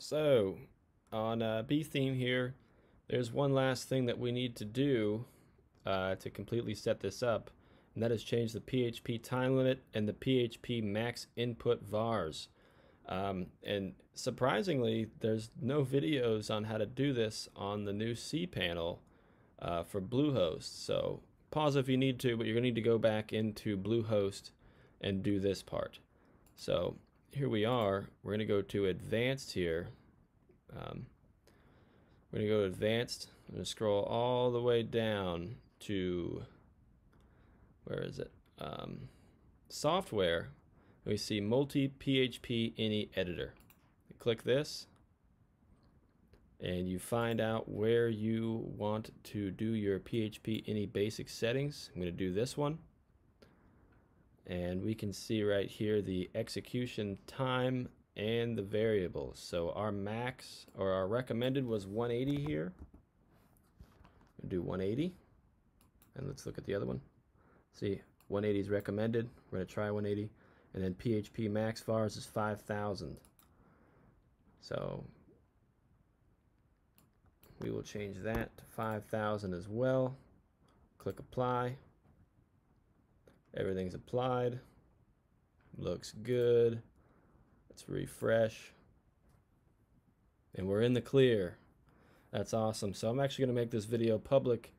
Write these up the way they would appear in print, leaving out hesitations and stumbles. So on BeTheme here, there's one last thing that we need to do to completely set this up, and that is change the PHP time limit and the PHP max input vars. And surprisingly, there's no videos on how to do this on the new cPanel for Bluehost. So pause if you need to, but you're going to need to go back into Bluehost and do this part. So here we are. We're going to go to Advanced here. We're going to go to Advanced. I'm going to scroll all the way down to, where is it? Software. We see Multi-PHP Any Editor. You click this, and you find out where you want to do your PHP Any basic settings. I'm going to do this one. And we can see right here the execution time and the variables. So our max, or our recommended, was 180 here. We'll do 180, and let's look at the other one. See, 180 is recommended. We're going to try 180, and then PHP max vars is 5,000. So we will change that to 5,000 as well. Click apply. Everything's applied. Looks good. Let's refresh. And we're in the clear. That's awesome. So I'm actually going to make this video public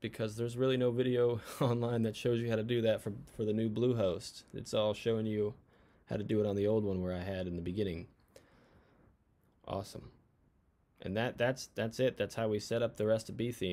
because there's really no video online that shows you how to do that for the new Bluehost. It's all showing you how to do it on the old one where I had in the beginning. Awesome. And that's it. That's how we set up the rest of BeTheme.